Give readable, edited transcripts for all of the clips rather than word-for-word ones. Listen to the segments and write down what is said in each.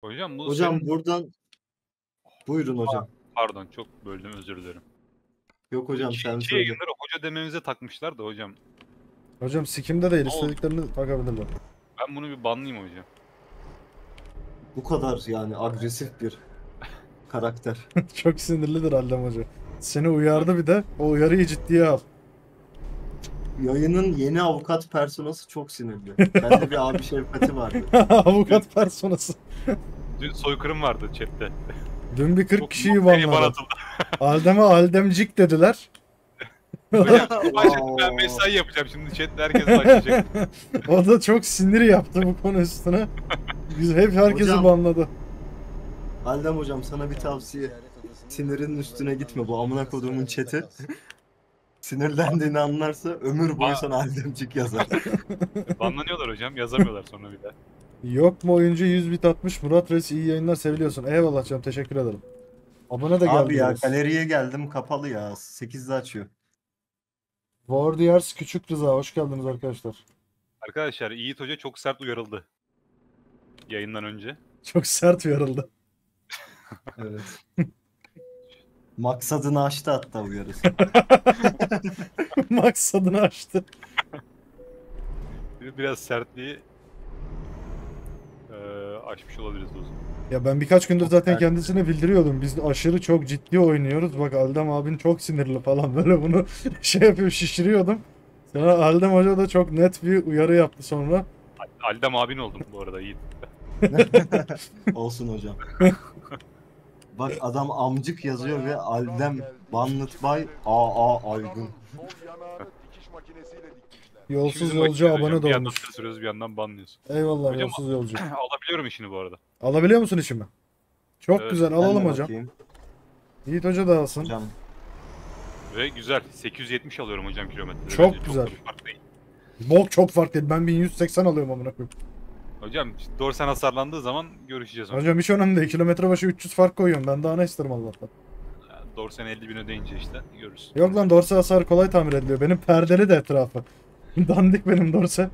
Hocam, hocam buradan... Buyurun hocam. Pardon, çok böldüm, özür dilerim. Yok hocam, sen söyle. Hoca dememize takmışlar da hocam. Hocam sikimde değil, istediklerini takabilirler. Ben bunu bir banlayayım hocam. Bu kadar yani agresif bir karakter. Çok sinirlidir Aldem hoca. Seni uyardı bir de, o uyarıyı ciddiye al. Yayının yeni avukat personası çok sinirli. Bende bir abi şefkati vardı. Avukat personası. Dün soykırım vardı chatte. Dün bir 40 kişiyi banladı. Aldem'e Aldemcik dediler. Hocam, ben mesai yapacağım şimdi, chatte herkes başlayacak. O da çok sinir yaptı bu konu üstüne. Biz hep herkesi hocam, banladı. Aldem hocam sana bir tavsiye. Sinirin üstüne gitme, bu amına kodumun chat'i. Sinirlendiğini anlarsa ömür boyu sana Aldemcik yazar. Banlanıyorlar hocam, yazamıyorlar sonra bir daha. Yok mu oyuncu 100 bit atmış Murat Reis, iyi yayınlar, seviliyorsun. Eyvallah canım, teşekkür ederim. Abone de geldi. Abi ya, galeriye geldim kapalı ya, 8'de açıyor. Warriors Küçük Rıza, hoş geldiniz arkadaşlar. Arkadaşlar Yiğit Hoca çok sert uyarıldı. Yayından önce. Çok sert uyarıldı. Evet. Maksadını aştı hatta uyarısı. Maksadını aştı. Biraz sertliği aşmış olabiliriz dostum. Ya ben birkaç gündür zaten kendisine bildiriyordum. Biz aşırı çok ciddi oynuyoruz. Bak Aldem abin çok sinirli falan, böyle bunu şey yapıp şişiriyordum. Sonra Aldem hoca da çok net bir uyarı yaptı sonra. Aldem abin oldum bu arada Yiğit. Olsun hocam. Bak adam amcık yazıyor ve Aldem banlıt bay aa Aygün. Yolsuz yolcu abone de olmuş. Bir yandan banlıyorsun. Eyvallah hocam, yolsuz yolcu. Alabiliyorum işini bu arada. Alabiliyor musun işimi? Çok evet, güzel, alalım hocam. Bakayım. Yiğit hoca da alsın. Hocam. Ve güzel, 870 alıyorum hocam kilometre. Çok bence güzel. Çok fark değil. Bok çok fark değil. Ben 1180 alıyorum amına koyayım. Hocam Dorsen hasarlandığı zaman görüşeceğiz. Hocam hiç önemli değil. Kilometre başı 300 fark koyuyorum. Ben daha ne isterim Allah'tan. Dorsen 50 bin ödeyince işte görürüz. Yok lan, Dorsen hasar kolay tamir ediliyor. Benim perdeli de etrafı. Dandik benim Dorsen.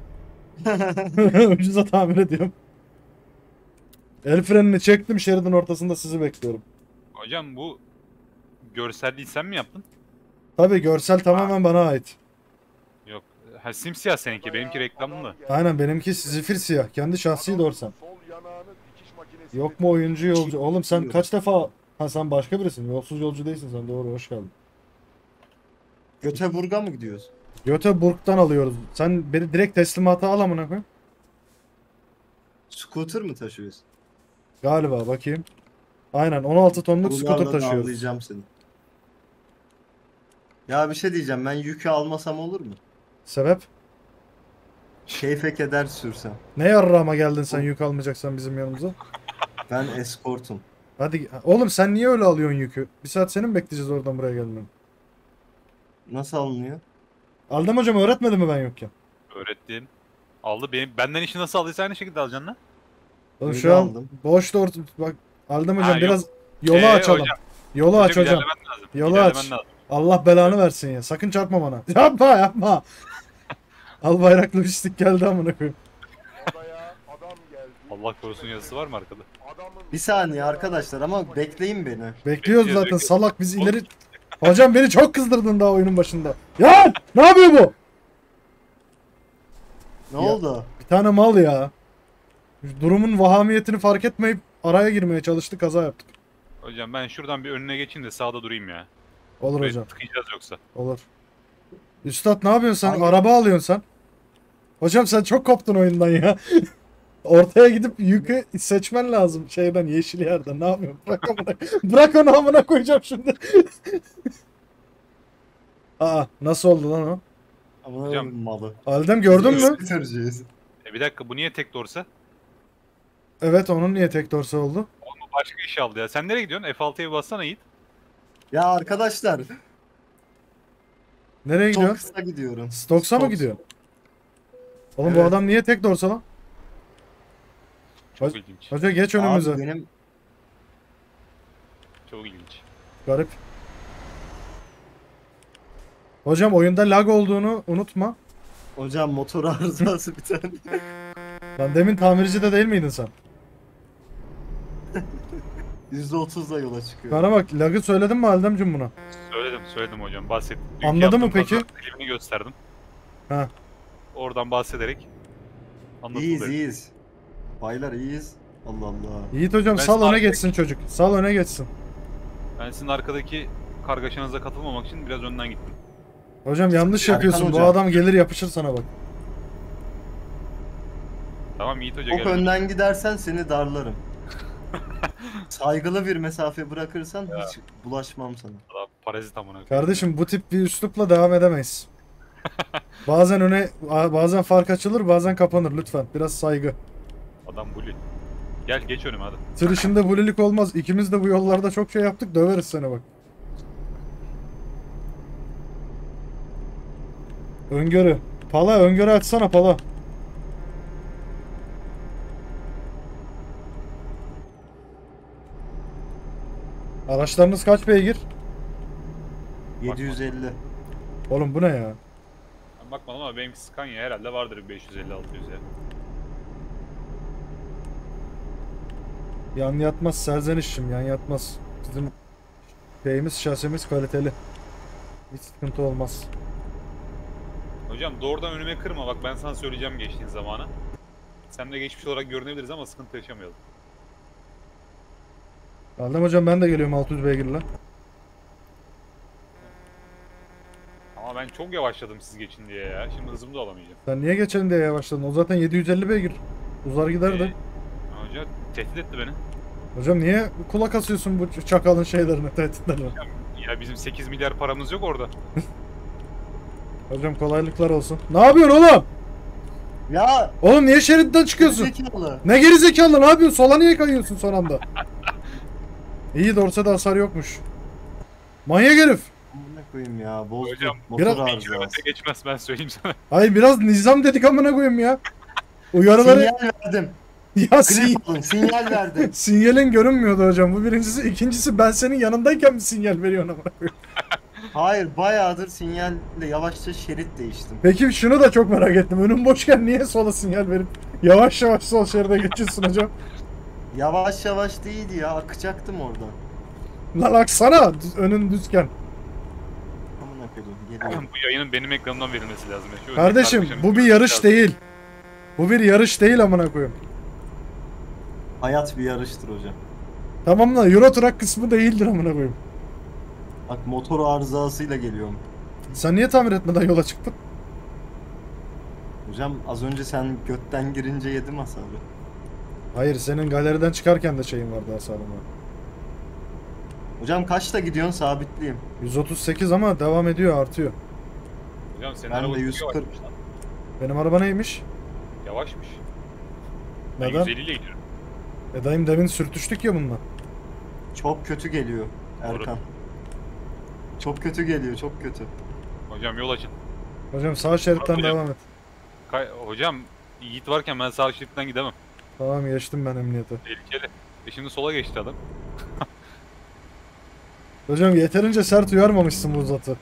Ucuza tamir ediyorum. El frenini çektim, şeridin ortasında sizi bekliyorum. Hocam bu görselliği sen mi yaptın? Tabii görsel tamamen bana ait. Yok. Ha, simsiyah seninki, benimki reklamlı. Aynen, benimki zifir siyah. Kendi şahsi Dorsen. Yok mu oyuncu yolcu? Oğlum sen kaç defa... Ha, sen başka birisin. Yolsuz yolcu değilsin sen. Doğru, hoş geldin. Göteborg'a mı gidiyoruz? Göteborg'dan alıyoruz. Sen beni direkt teslimata al amına koy. Scooter mı taşıyorsun? Galiba, bakayım. Aynen, 16 tonluk Scooter taşıyoruz. Ağlayacağım seni. Ya bir şey diyeceğim, ben yükü almasam olur mu? Sebep? Keyfe keder sürsem. Ne yarrağıma geldin sen yük almayacaksan bizim yanımıza? Ben eskortum. Hadi oğlum, sen niye öyle alıyorsun yükü? Bir saat seni mi bekleyeceğiz oradan buraya gelmem? Nasıl alınıyor? Aldem hocam öğretmedi mi ben yokken? Öğrettim. Aldı benim. Benden işi nasıl aldıysa aynı şekilde alacaksın lan. Oğlum öyle şu an boş doğru bak Aldem hocam, biraz yolu açalım. Hocam. Yolu aç hocam. Yolu aç. Allah belanı versin ya. Sakın çarpma bana. Yapma yapma. Al bayraklı bir istik geldi amına koyayım. Allah korusun yazısı var mı arkada? Bir saniye arkadaşlar ama bekleyin beni. Bekliyoruz zaten bekliyoruz. Salak biz ileri... Hocam beni çok kızdırdın daha oyunun başında. Ya ne yapıyor bu? Ne oldu? Bir tane mal ya. Durumun vahamiyetini fark etmeyip araya girmeye çalıştı, kaza yaptık. Hocam ben şuradan bir önüne geçeyim de sağda durayım ya. Olur böyle hocam. Tıkayacağız yoksa. Olur. Üstad ne yapıyorsun sen? Araba alıyorsun sen. Hocam sen çok koptun oyundan ya. Ortaya gidip yükü seçmen lazım. Şeyden, yeşil yerden. Ne yapıyorum? Bırak amına. Bırak onu amına koyacağım şimdi. Aa, nasıl oldu lan o? Hocam malı. Aldem gördün mü? Bir dakika, bu niye tek dorsa? Evet, onun niye tek dorsa oldu? Onu başka iş aldı ya. Sen nereye gidiyorsun? F6'ya bassana Yiğit. Ya arkadaşlar. Nereye gidiyorsun? Stox'a gidiyorum. Stox'a mı gidiyorsun? Oğlum evet. Bu adam niye tek dorsa lan? Çok ilginç. Hoca geç önümüze. Abi benim... Çok ilginç. Garip. Hocam oyunda lag olduğunu unutma. Hocam motor arızası bir tane. Lan demin tamirci de değil miydin sen? %30'la yola çıkıyor. Bana bak, lagı söyledin mi Aldem'cim buna? Söyledim hocam, bahsettim. Anladı mı peki? Filmini gösterdim. Ha. Oradan bahsederek anlatıldı. İyiyiz. Baylar iyiyiz. Allah Allah. Yiğit hocam sal öne geçsin çocuk. Sal öne geçsin. Ben sizin arkadaki kargaşanıza katılmamak için biraz önden gittim. Hocam yanlış yapıyorsun. Bu adam gelir yapışır sana bak. Tamam Yiğit hoca, geldim. Çok önden gidersen seni darlarım. Saygılı bir mesafe bırakırsan ya, hiç bulaşmam sana. Allah, parazit amına. Kardeşim bu tip bir üslupla devam edemeyiz. Bazen öne, bazen fark açılır, bazen kapanır. Lütfen biraz saygı. Adam bully. Gel geç önüme hadi. Tır işinde bullylik olmaz. İkimiz de bu yollarda çok şey yaptık. Döveriz sana bak. Öngörü. Pala, öngörü açsana pala. Araçlarınız kaç beygir? 750. Oğlum bu ne ya? Ben bakmadım ama benimki Scania, herhalde vardır 550-600 ya. Yan yatmaz serzenişim, yan yatmaz. Bizim şeyimiz, şasemiz kaliteli. Hiç sıkıntı olmaz. Hocam doğrudan önüme kırma, bak ben sana söyleyeceğim geçtiğin zamanı. Sen de geçmiş olarak görünebiliriz ama sıkıntı yaşamayalım. Aldem hocam ben de geliyorum 600 beygirle. Ama ben çok yavaşladım siz geçin diye ya. Şimdi hızımı da alamayacağım. Sen niye geçelim diye yavaşladın? O zaten 750 beygir. Uzar giderdi. Hocam tehdit etti beni. Hocam niye kulak asıyorsun bu çakalın şeylerine, tehditlerine? Ya bizim 8 milyar paramız yok orada. Hocam kolaylıklar olsun. Ne yapıyorsun oğlum? Ya! Oğlum niye şeritten çıkıyorsun? Gerizekalı. Ne gerizekalı, ne yapıyorsun? Sola niye kayıyorsun son anda? İyi Dorse'de hasar yokmuş. Manyak herif. Amına koyayım ya. Bozduk. Hocam biraz kilometre geçmez ben söyleyeyim sana. Hayır biraz nizam dedik amına koyayım ya. Uyarıları... Sinyal verdim. Ya sinyal verdim. Sinyalin görünmüyordu hocam. Bu birincisi. İkincisi ben senin yanındayken bir sinyal veriyorsun amına koyayım. Hayır bayağıdır sinyalle yavaşça şerit değiştim. Peki şunu da çok merak ettim. Önüm boşken niye sola sinyal verip yavaş yavaş sol şeride geçiyorsun hocam? Yavaş yavaş değildi ya, akacaktım orada. Lan aksana önün düzken. Bu yayının benim ekranımdan verilmesi lazım. Şu kardeşim bu bir yarış lazım. Değil. Bu bir yarış değil amına koyayım. Hayat bir yarıştır hocam. Tamam da Euro Truck kısmı değildir amına koyayım. Bak motor arızasıyla geliyorum. Sen niye tamir etmeden yola çıktın? Hocam az önce sen götten girince yedim hasarı. Hayır senin galeriden çıkarken de şeyin vardı hasarım var. Hocam kaçta gidiyorsun sabitliyim? 138 ama devam ediyor, artıyor. Hocam senin araba 140. Benim araba neymiş? Yavaşmış. Ben 150 ile gidiyorum. Dayım demin sürtüştük ya bununla. Çok kötü geliyor Erkan. Çok kötü geliyor, çok kötü. Hocam yol açın. Hocam sağ şeritten devam et. Hocam Yiğit varken ben sağ şeritten gidemem. Tamam geçtim ben emniyete. Tehlikeli. Şimdi sola geçti adam. Hocam yeterince sert uyarmamışsın bu zatı.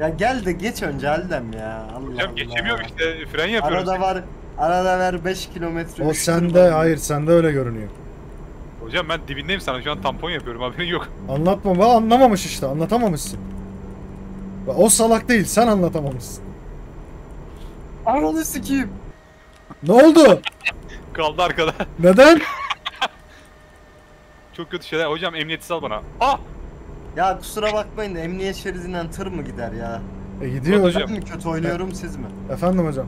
Ya gel de geç önce Aldem ya. Allah hocam Allah. Geçemiyorum işte, fren yapıyorum. Arada var, arada ver 5 kilometre. O sende, hayır sende öyle görünüyor. Hocam ben dibindeyim sana, şu an tampon yapıyorum haberin yok. Anlatma, bana anlamamış işte, anlatamamışsın. O salak değil, sen anlatamamışsın. Ananı sikiyim. Ne oldu? Kaldı arkada. Neden? Çok kötü şeyler. Hocam emniyeti sal bana. Ah! Ya kusura bakmayın da emniyet şeridinden tır mı gider ya? Gidiyor hocam. Ben mi kötü oynuyorum siz mi? Efendim hocam.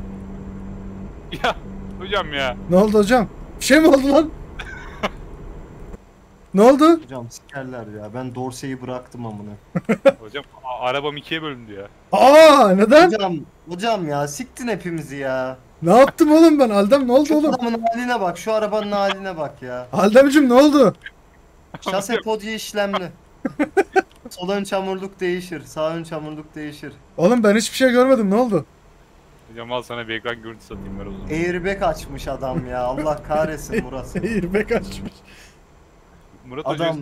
Ya hocam ya. Ne oldu hocam? Bir şey mi oldu lan? Ne oldu? Hocam sikerler ya. Ben Dorse'yi bıraktım amına. Hocam arabam ikiye bölündü ya. Aa neden? Hocam ya siktin hepimizi ya. Ne yaptım oğlum ben? Aldem ne oldu şu oğlum? Şu adamın haline bak. Şu arabanın haline bak ya. Aldem'cim ne oldu? Şase podye işlemli. Sol ön çamurluk değişir. Sağ ön çamurluk değişir. Oğlum ben hiçbir şey görmedim. Ne oldu? Hocam al sana bir ekran görüntü satayım ver o zaman. Airbag açmış adam ya. Allah kahretsin burası. Airbag açmış. Murat adam...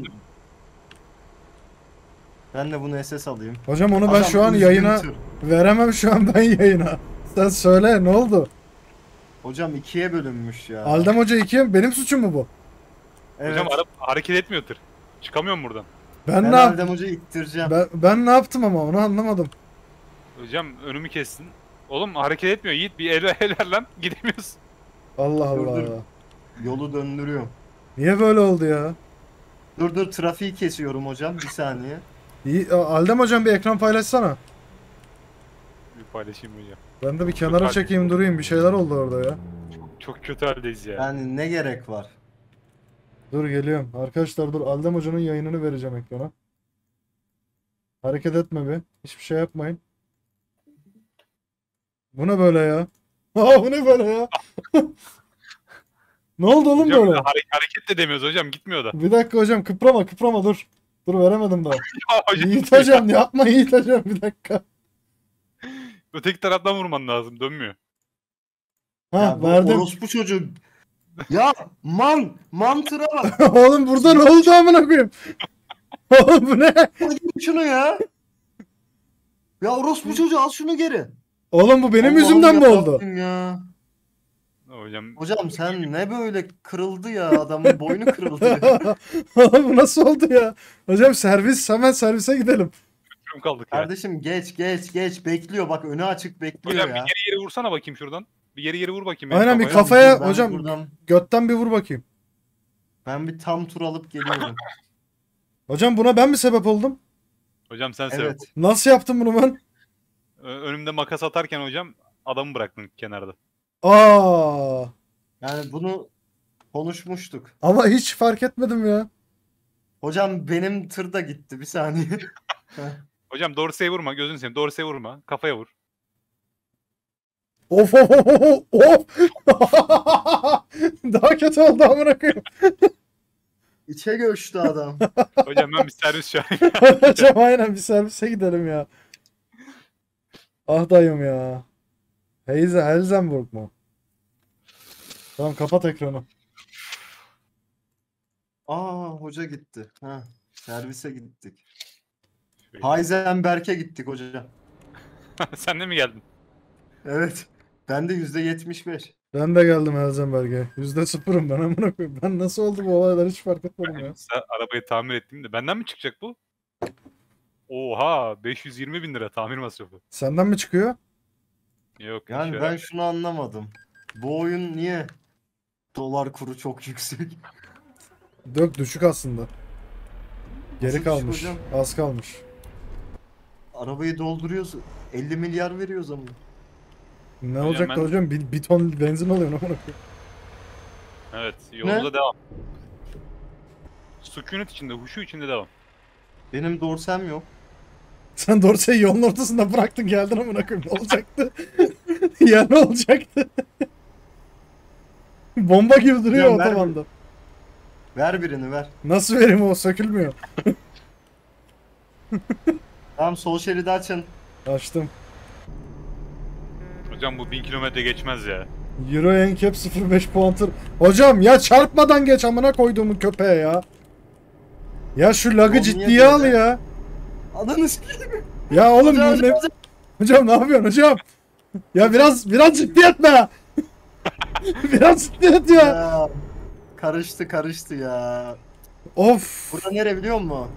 Ben de bunu SS alayım. Hocam onu adam ben şu an yayına veremem, şu an ben yayına. Sen söyle ne oldu? Hocam ikiye bölünmüş ya. Aldem hoca ikiye, benim suçum mu bu? Evet. Hocam hareket etmiyor tır. Çıkamıyor mu buradan? Ben ne yaptım? Aldem hoca ittireceğim. Ben ne yaptım ama onu anlamadım. Hocam önümü kestin. Oğlum hareket etmiyor Yiğit, bir el ver lan, gidemiyoruz. Allah Allah. Yolu döndürüyorum. Niye böyle oldu ya? Dur trafiği kesiyorum hocam, bir saniye. İyi, Aldem hocam bir ekran paylaşsana. Bir paylaşayım hocam. Ben de bir kenara çekeyim durayım, bir şeyler oldu orada ya. Çok kötü haldeyiz ya. Yani ne gerek var? Dur geliyorum. Arkadaşlar dur, Aldem hocanın yayınını vereceğim ekrana. Hareket etme be. Hiçbir şey yapmayın. Bu ne böyle ya? Aa bu ne böyle ya? Ne oldu oğlum hocam, böyle? Hareket de demiyoruz hocam, gitmiyor da. Bir dakika hocam, kıprama dur. Dur veremedim daha. Yiğit hocam yapma Yiğit hocam, bir dakika. Öteki taraftan vurman lazım, dönmüyor. Ha verdim. Orospu çocuğu. Ya mantıra bak. Oğlum burada ne oldu amına koyayım? Oğlum bu ne? Hadi şunu ya. Ya orospu çocuğu al şunu geri. Oğlum bu benim yüzümden mi oldu? Ya. Hocam sen ne böyle kırıldı ya, adamın boynu kırıldı ya. Bu nasıl oldu ya? Hocam hemen servise gidelim. Kaldık kardeşim ya. geç bekliyor bak, önü açık bekliyor hocam, ya. Hocam bir yere vursana bakayım şuradan. Bir yere vur bakayım. Aynen bir kafaya hocam buradan... götten bir vur bakayım. Ben bir tam tur alıp geliyorum. Hocam buna ben mi sebep oldum? Hocam sen sebep. Evet. Nasıl yaptın bunu ben? Önümde makas atarken hocam adamı bıraktın kenarda. Aa. Yani bunu konuşmuştuk. Ama hiç fark etmedim ya. Hocam benim tır da gitti bir saniye. Hocam Dorsen'e vurma, gözünü seveyim. Dorsen'e vurma, kafaya vur. Of. Daha kötü oldu amına koyayım. İçe göçtü adam. Hocam ben bir servis çağırayım. Hocam aynen bir servise gidelim ya. Ah dayım ya. Elzenberg mu? Tamam kapat ekranı. Aa hoca gitti. Ha, servise gittik. Heisenberg'e gittik hocam. Sen de mi geldin? Evet. Ben de %75. Ben de geldim Heisenberg'e. %0'ım ben amına koyayım. Ben nasıl oldu bu olaylar hiç fark etmedim ya. Arabayı tamir ettim de benden mi çıkacak bu? Oha 520.000 lira tamir masrafı. Senden mi çıkıyor? Yok. Yani ben şunu anlamadım. Bu oyun niye dolar kuru çok yüksek? Düşük aslında. Geri kalmış. Hocam. Az kalmış. Arabayı dolduruyoruz. 50 milyar veriyoruz ama. Ne olacak da hocam? Bir ton benzin alıyor amına koyayım. Evet, yolda devam. Sükunet içinde, huşu içinde devam. Benim Dorsen'm yok. Sen Dorsen'i yolun ortasında bıraktın, geldin amına koyayım. Ne olacaktı? Ya ne olacaktı? Bomba gibi duruyor otobanda. Ver birini ver. Nasıl vereyim, o sökülmüyor. Tamam sol şeridi açın. Açtım. Hocam bu 1000 kilometre geçmez ya. Euro NCAP 05 puan tır. Hocam ya çarpmadan geç amına koyduğumun köpeğe ya. Ya şu lagı ciddiye al ya. Ananı s**eyim. Ya oğlum hocam ne yapıyorsun hocam? Ya biraz ciddiyet be. Biraz ciddiyet ya. Karıştı ya. Of. Burada nere biliyor musun?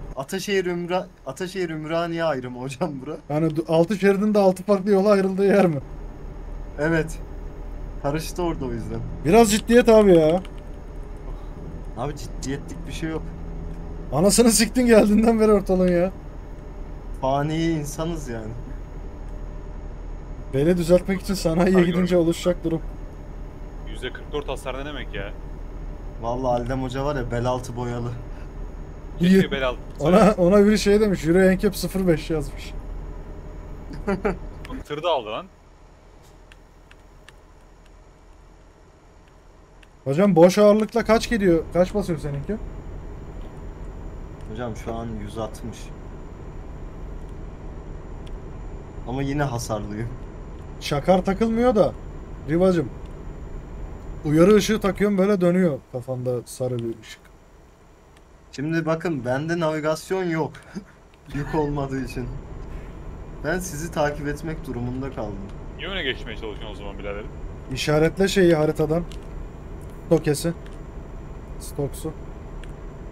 Ataşehir Ümraniye ayrımı hocam bura. Yani 6 şeridin de 6 farklı yola ayrıldığı yer mi? Evet. Karıştı orada o yüzden. Biraz ciddiyet abi ya. Abi ciddiyetlik bir şey yok. Anasını siktin geldiğinden beri ortalığın ya. Fani insanız yani. Beni düzeltmek için sanayiye gidince oluşacak durum. %44 hasar ne demek ya? Vallahi Aldem hoca var ya, bel altı boyalı. Geçiyor bel altı. Ona biri şey demiş, Euro NCAP 05 yazmış. Tır da aldı lan. Hocam boş ağırlıkla kaç gidiyor? Kaç basıyor seninki? Hocam şu an 160. Ama yine hasarlıyım. Şakar takılmıyor da. Rivacım. Uyarı ışığı takıyorum, böyle dönüyor kafamda sarı bir ışık. Şimdi bakın bende navigasyon yok. Yük olmadığı için. Ben sizi takip etmek durumunda kaldım. Niye öne geçmeye çalışıyorsun o zaman biraderim? İşaretle şeyi haritadan. Stokesi. Stox'u.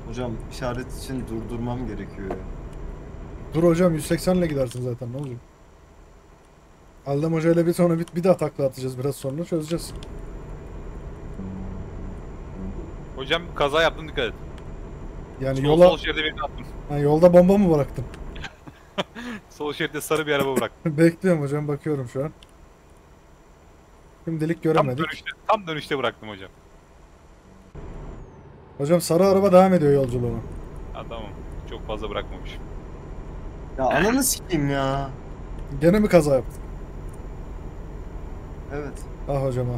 Hocam işaret için durdurmam gerekiyor. Dur hocam 180 ile gidersin zaten, ne olacak? Aldem Hoca ile bir daha takla atacağız biraz sonra, çözeceğiz. Hocam kaza yaptım, dikkat et. Yani sol şeride birini attım. Yani yolda bomba mı bıraktım? Sol şeride sarı bir araba bıraktım. Bekliyorum hocam, bakıyorum şu an. Şimdilik göremedik. Tam dönüşte bıraktım hocam. Hocam sarı araba devam ediyor yolculuğuna. Ha tamam, çok fazla bırakmamış. Ya ananı sikeyim ya. Gene mi kaza yaptın? Evet. Ah hocam ha.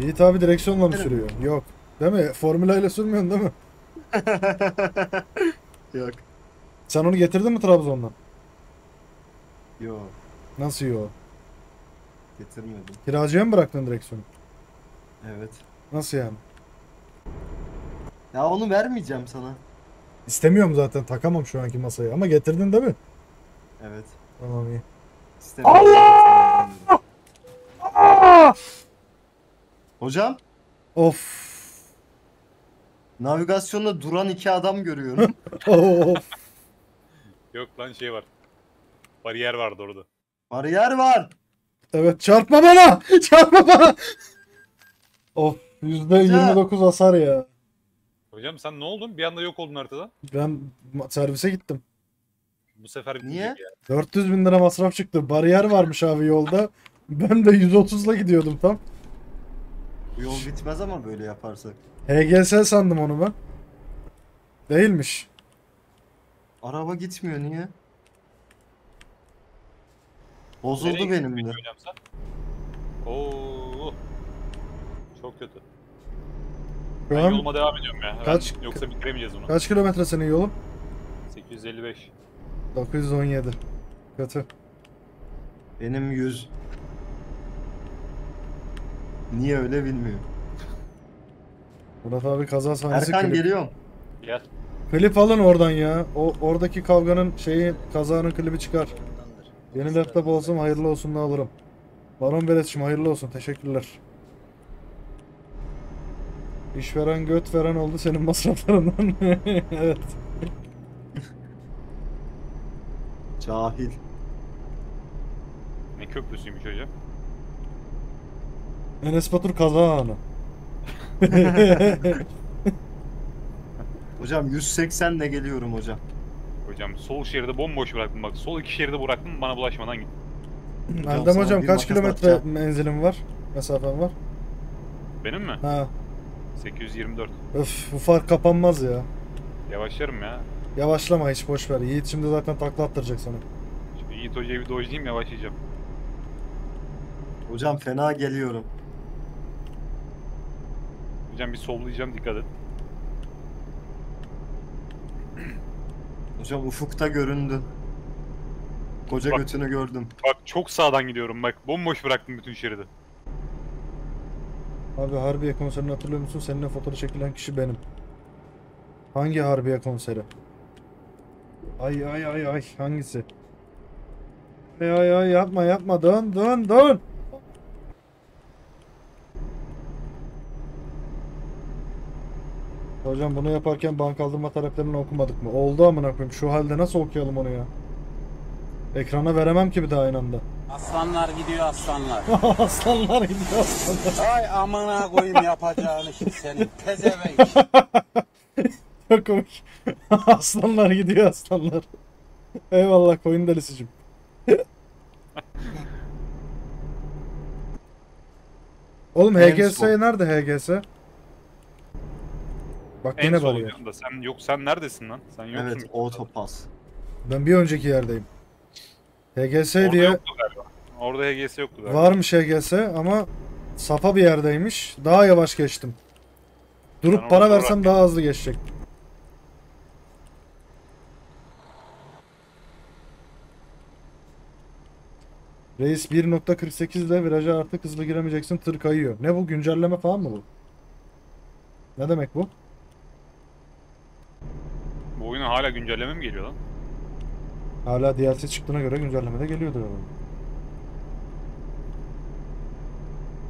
Yiğit abi direksiyonla mı sürüyor? Yok. Değil mi? Formula ile sürmüyorsun değil mi? Yok. Sen onu getirdin mi Trabzon'dan? Yok. Nasıl yok? Getirmedim. Kiracıya mı bıraktın direksiyonu? Evet. Nasıl yani? Ya onu vermeyeceğim sana. İstemiyorum zaten, takamam şu anki masayı ama getirdin değil mi? Evet. Tamam iyi. Allah! Allah! Hocam? Of. Navigasyonda duran iki adam görüyorum. Yok lan şey var. Bariyer vardı orada. Bariyer var. Evet, çarpma bana! Çarpma bana! Of, %29 hasar ya. Hocam sen ne oldun? Bir anda yok oldun haritada. Ben servise gittim. Bu sefer niye? Ya. 400 bin lira masraf çıktı. Bariyer varmış abi yolda. Ben de 130'la gidiyordum tam. Bu yol bitmez ama böyle yaparsak. HGS sandım onu ben. Değilmiş. Araba gitmiyor niye? Bozuldu benim de. Oo. Çok kötü. Ben yoluma devam ediyorum ya. Kaç, yoksa bitiremeyeceğiz bunu. Kaç kilometre senin yolun? 855. 917. Kötü. Benim 100. Niye öyle bilmiyorum. Murat abi kaza sahnesi. Erkan geliyorum. Gel. Klip alın oradan ya. Oradaki kavganın şeyi, kazanın klibi çıkar. Yeni laptop olsun, hayırlı olsun da alırım. Baron Belediyesi hayırlı olsun, teşekkürler. İşveren göt veren oldu senin masraflarından. Evet. Cahil. Ne köprüsüymüş hocam? Enes Batur kaza anı. Hocam 180 ile geliyorum hocam. Hocam sol şeride bomboş bıraktım bak. Sol iki şeride bıraktım, bana bulaşmadan git. Aldem hocam kaç kilometre menzilim var? Mesafem var? Benim mi? Ha. 824. Öf, bu fark kapanmaz ya. Yavaşlarım ya. Yavaşlama hiç, boş ver. Yiğit şimdi zaten takla attıracak sana. Şimdi Yiğit Hoca'yı bir dojlayayım, yavaşlayacağım. Hocam fena geliyorum. Hocam bir sollayacağım, dikkat et. Hocam ufukta göründü. Koca bak, götünü gördüm. Bak çok sağdan gidiyorum bak. Bomboş bıraktım bütün şeridi. Abi Harbiye konserini hatırlıyor musun? Seninle fotoğraf çekilen kişi benim. Hangi Harbiye konseri? Ay ay ay ay, hangisi? Ay ay ay, yapma yapma, dön. Hocam bunu yaparken bank kaldırma taleplerini okumadık mı? Oldu amına koyayım. Şu halde nasıl okuyalım onu ya? Ekrana veremem ki bir daha aynı anda. Aslanlar gidiyor aslanlar. Aslanlar gidiyor aslanlar. Ay amına koyayım yapacağını şimdi senin pezevenk. Çok komik. Aslanlar gidiyor aslanlar. Eyvallah koyun delisicim. Oğlum HGS nerede HGS? Bak en yine var ya. Sen yok, sen neredesin lan? Sen yoksun. Evet, Otopas. Ben bir önceki yerdeyim. HGS orada diye. Yoktu galiba. Orada HGS yoktu galiba. Varmış HGS ama safa bir yerdeymiş. Daha yavaş geçtim. Durup ben para versem daha hızlı geçecek. Reis 1.48 ile viraja artık hızlı giremeyeceksin, tır kayıyor. Ne bu, güncelleme falan mı bu? Ne demek bu? Bu oyuna hala güncelleme mi geliyor lan? Hala DLC çıktığına göre güncelleme de geliyordur.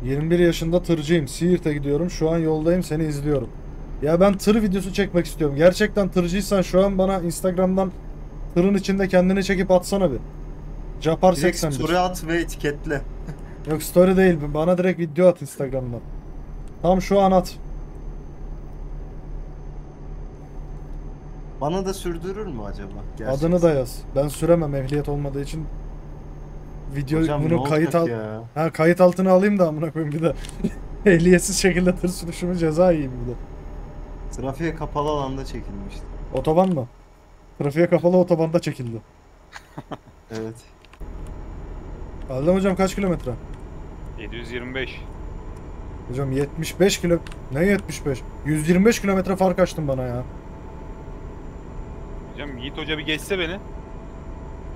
21 yaşında tırcıyım. Siirt'e gidiyorum. Şu an yoldayım. Seni izliyorum. Ya ben tır videosu çekmek istiyorum. Gerçekten tırcıysan şu an bana Instagram'dan tırın içinde kendini çekip atsana bir. Japar 80. Story at ve etiketle. Yok story değil. Bana direkt video at Instagram'dan. Tam şu an at. Bana da sürdürür mü acaba? Gerçekten. Adını da yaz. Ben süremem ehliyet olmadığı için. Video hocam, bunu kayıt al. Ya? Ha kayıt altına alayım da amına koyayım bir de. Ehliyetsiz şekilde tır sürüşümü ceza yiyeyim bir de. Trafiğe kapalı alanda çekilmişti. Otoban mı? Trafiğe kapalı otobanda çekildi. Evet. Aldem hocam kaç kilometre? 725. Hocam 75 kilo... Ne 75? 125 kilometre fark açtın bana ya. Hocam Yiğit Hoca bir geçse beni.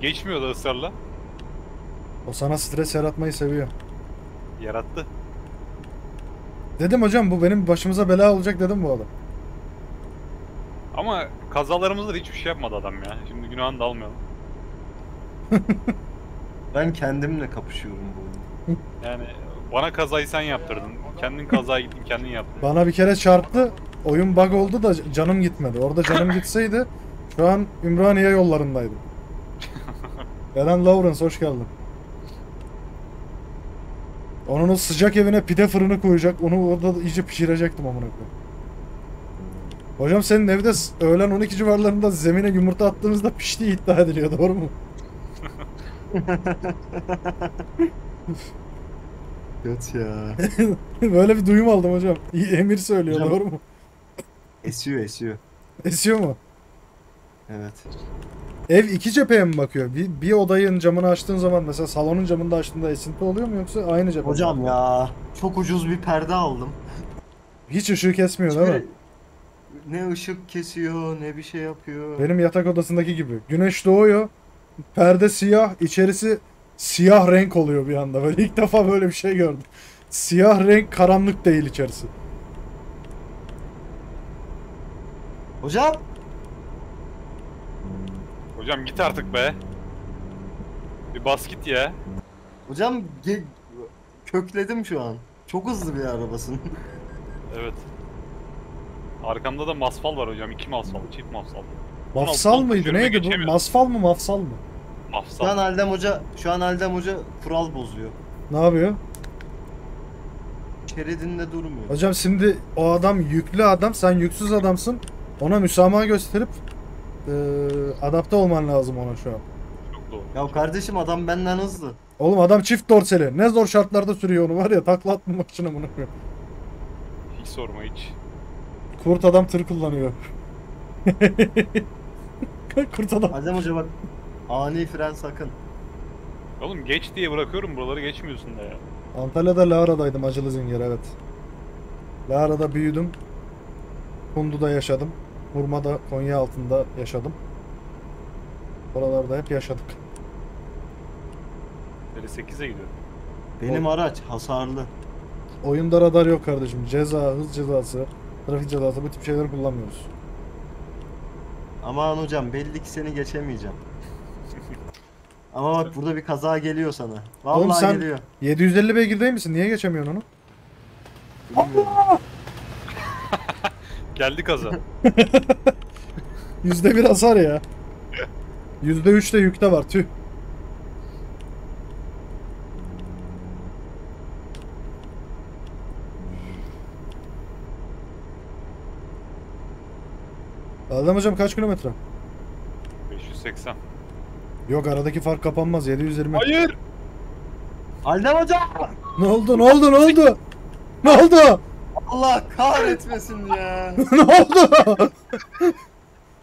Geçmiyor da ısrarla. O sana stres yaratmayı seviyor. Yarattı. Dedim hocam bu benim başımıza bela olacak dedim bu adam. Ama kazalarımızda da hiçbir şey yapmadı adam ya. Şimdi günahını da almayalım. Ben kendimle kapışıyorum bu. Yani bana kazayı sen yaptırdın. Kendin kazaya gittin, kendin yaptın. Bana bir kere çarptı. Oyun bug oldu da canım gitmedi. Orada canım gitseydi şu an Ümraniye yollarındaydım. Eren Lawrence hoş geldin. Onun o sıcak evine pide fırını koyacak. Onu orada iyice pişirecektim amına koyayım. Hocam senin evde öğlen 12 civarlarında zemine yumurta attığımızda piştiği iddia ediliyor. Doğru mu? Göt ya. Böyle bir duyum aldım hocam. Emir söylüyor hocam, doğru mu? Esiyor esiyor. Esiyor mu? Evet. Ev iki cepheye mi bakıyor? Bir odanın camını açtığın zaman mesela salonun camını da açtığında esinti oluyor mu yoksa aynı cepheye? Hocam ya çok ucuz bir perde aldım. Hiç ışığı kesmiyor değil mi? Ne ışık kesiyor ne bir şey yapıyor. Benim yatak odasındaki gibi. Güneş doğuyor. Perde siyah, içerisi siyah renk oluyor bir anda. Böyle ilk defa böyle bir şey gördüm. Siyah renk, karanlık değil içerisi. Hocam! Hocam git artık be. Bir bas git ya. Hocam kökledim şu an. Çok hızlı bir arabasın. Evet. Arkamda da masfal var hocam. 2 masfal, çift masfal. Mafsal mıydı? Neydi bu? Masfal mı, mafsal mı? Mafsal. Şu an Aldem Hoca, kural bozuyor. Ne yapıyor? Şeridinde durmuyor. Hocam şimdi o adam yüklü adam, sen yüksüz adamsın. Ona müsamaha gösterip adapte olman lazım ona şu an. Çok doğru. Ya kardeşim adam benden hızlı. Oğlum adam çift dorseli. Ne zor şartlarda sürüyor onu var ya, takla atmamak için bunu. Hiç sorma hiç. Kurt adam tır kullanıyor. Kurt adam. Aldem Hoca bak. Ani fren sakın. Oğlum geç diye bırakıyorum buraları, geçmiyorsun da ya. Antalya'da Lara'daydım, acılı zinger evet. Lara'da büyüdüm. Kundu'da yaşadım. Murmada, Konya altında yaşadım. Oralarda hep yaşadık. Böyle 8'e gidiyorum. Benim araç hasarlı. Oyunda radar yok kardeşim. Ceza, hız cezası, trafik cezası bu tip şeyleri kullanmıyoruz. Aman hocam belli ki seni geçemeyeceğim. Ama bak burada bir kaza geliyor sana. Vallahi oğlum sen geliyor. 750 beygirde misin? Niye geçemiyorsun onu? Geldi kaza. %1 hasar ya. %3 de yükte var tüh. Aldem hocam kaç kilometre? 580. Yok aradaki fark kapanmaz 720. Hayır. Aldem hocam. Ne oldu? Ne oldu? Allah kahretmesin ya. Ne oldu?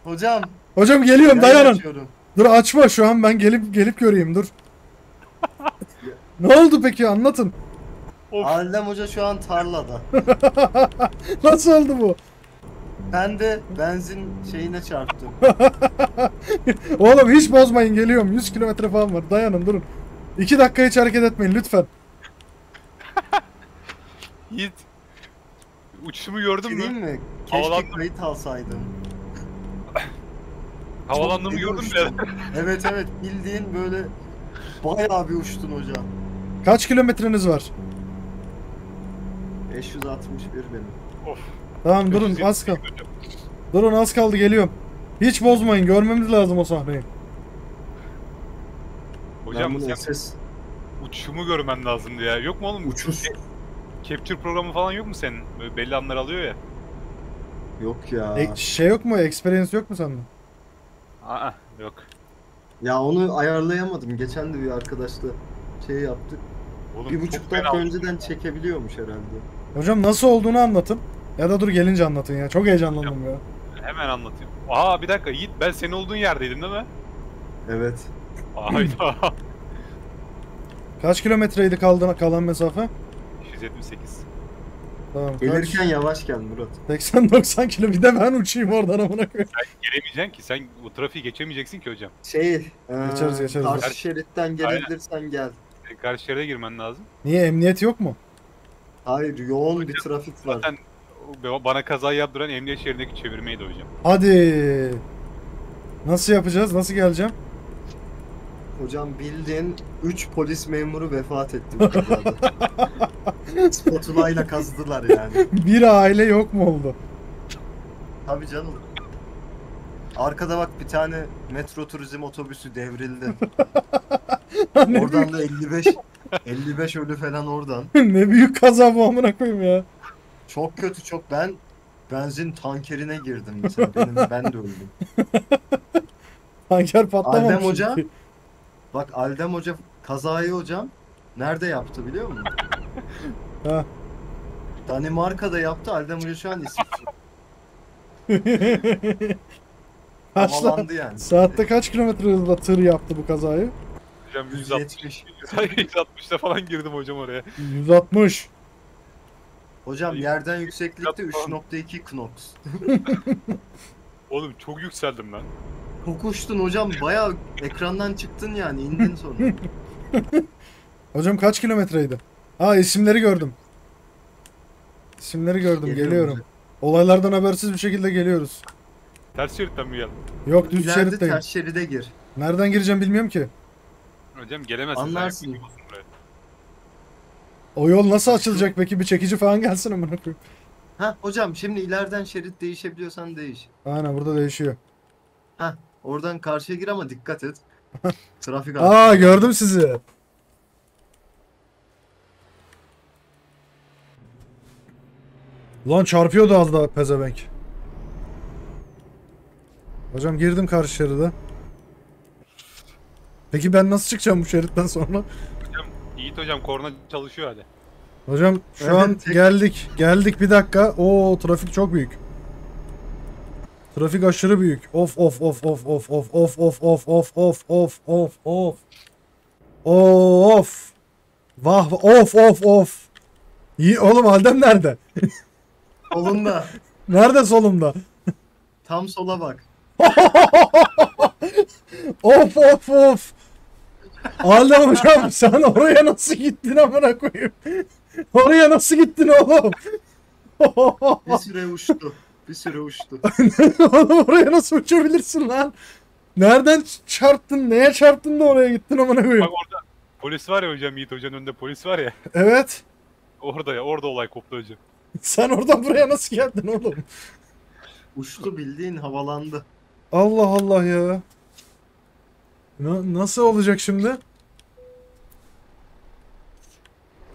Hocam. Hocam geliyorum dayanın. Geçiyorum. Dur açma şu an ben gelip göreyim dur. Ne oldu peki anlatın. Aldem hoca şu an tarlada. Nasıl oldu bu? Ben de benzin şeyine çarptım. Oğlum hiç bozmayın geliyorum. 100 kilometre falan var. Dayanın durun. 2 dakika hiç hareket etmeyin lütfen. Yiğit. Uçuşumu gördün mü? Mi? Keşke havalandım. Kayıt alsaydım. Havalandığımı gördün mü? Evet evet bildiğin böyle bayağı bir uçtun hocam. Kaç kilometreniz var? 561 benim. Of. Tamam durun az kaldı. Durun az kaldı geliyorum. Hiç bozmayın, görmemiz lazım o sahneyi. Hocam sen ses... uçuşumu görmen lazımdı ya. Yok mu oğlum? Uçuş. Capture programı falan yok mu senin? Böyle belli anlar alıyor ya. Yok ya. Şey yok mu? Experience yok mu sende? Aa yok. Ya onu ayarlayamadım. Geçen de bir arkadaşla şey yaptık. Oğlum, 1,5 dakika önceden ya. Çekebiliyormuş herhalde. Hocam nasıl olduğunu anlatın. Ya da dur gelince anlatın ya. Çok heyecanlandım ya. Hemen anlatayım. Aa bir dakika Yiğit, ben senin olduğun yerdeydim değil mi? Evet. Hayda. Kaç kilometreydi kalan mesafe? 178. Tamam. Gelirken yavaş gel Murat. 80-90 kilo, bir de ben uçayım oradan amına koyayım. Sen gelemeyeceksin ki, sen o trafiği geçemeyeceksin ki hocam. Geçeriz. Karşı şeritten gelebilirsen gel. Karşı şeride girmen lazım. Niye, emniyet yok mu? Hayır, yoğun hocam, bir trafik var. Zaten bana kaza yaptıran emniyet şeridindeki çevirmeydi hocam. Hadi. Nasıl yapacağız, nasıl geleceğim? Hocam bildiğin 3 polis memuru vefat etti bu kazada. Spotulayla kazdılar yani. Bir aile yok mu oldu? Tabii canım. Arkada bak bir tane metro turizm otobüsü devrildi. Oradan da 55 ölü falan oradan. Ne büyük kaza bu amına koyayım ya. Çok kötü, çok. Ben benzin tankerine girdim mesela. Ben de öldüm. Tanker patlamamış. Aldem Hoca. Bak Aldem Hoca kazayı hocam nerede yaptı biliyor musun? Ha. Danimarka'da yaptı. Aldem Hoca şu an İsviçre. Havalandı yani. Saatte kaç kilometre hızla tır yaptı bu kazayı? Hocam 170. 160'da falan girdim hocam oraya. 160. Hocam yerden yükseklikte 3.2 knox. Oğlum çok yükseldim ben. Kokuştun hocam, bayağı ekrandan çıktın yani, indin sonra. Hocam kaç kilometreydi? Ha isimleri gördüm. İsimleri gördüm, geliyorum. Hocam. Olaylardan habersiz bir şekilde geliyoruz. Ters şeritten mi geldin? Yok, düz şeritteyim. Ters şeride gir. Nereden gireceğim bilmiyorum ki. Hocam gelemezsin. Anlarsın. O yol nasıl açılacak peki? Bir çekici falan gelsin amına koyayım. Ha hocam şimdi ileriden şerit değişebiliyorsan değiş. Aynen burada değişiyor. Ha oradan karşıya gir ama dikkat et. Trafik artık. Aa gördüm sizi. Lan çarpıyordu az daha pezevenk. Hocam girdim karşı şeride. Peki ben nasıl çıkacağım bu şeritten sonra? Yiğit hocam korna çalışıyor hadi. Hocam şu an geldik. Geldik bir dakika. Oo trafik çok büyük. Trafik aşırı büyük. Of. Vah of. İyi oğlum, Aldem nerede? Solunda. Nerede solumda? Tam sola bak. Of. Aldem hocam sen oraya nasıl gittin amına koyayım? Oraya nasıl gittin oğlum? Bir süre uçtu. Oğlum oraya nasıl uçabilirsin lan? Nereden çarptın? Neye çarptın da oraya gittin amına koyayım? Bak orada polis var ya hocam, Yiğit hocanın önünde polis var ya. Evet. Orada olay koptu hocam. Sen oradan buraya nasıl geldin oğlum? Uçtu bildiğin, havalandı. Allah Allah ya. Nasıl olacak şimdi?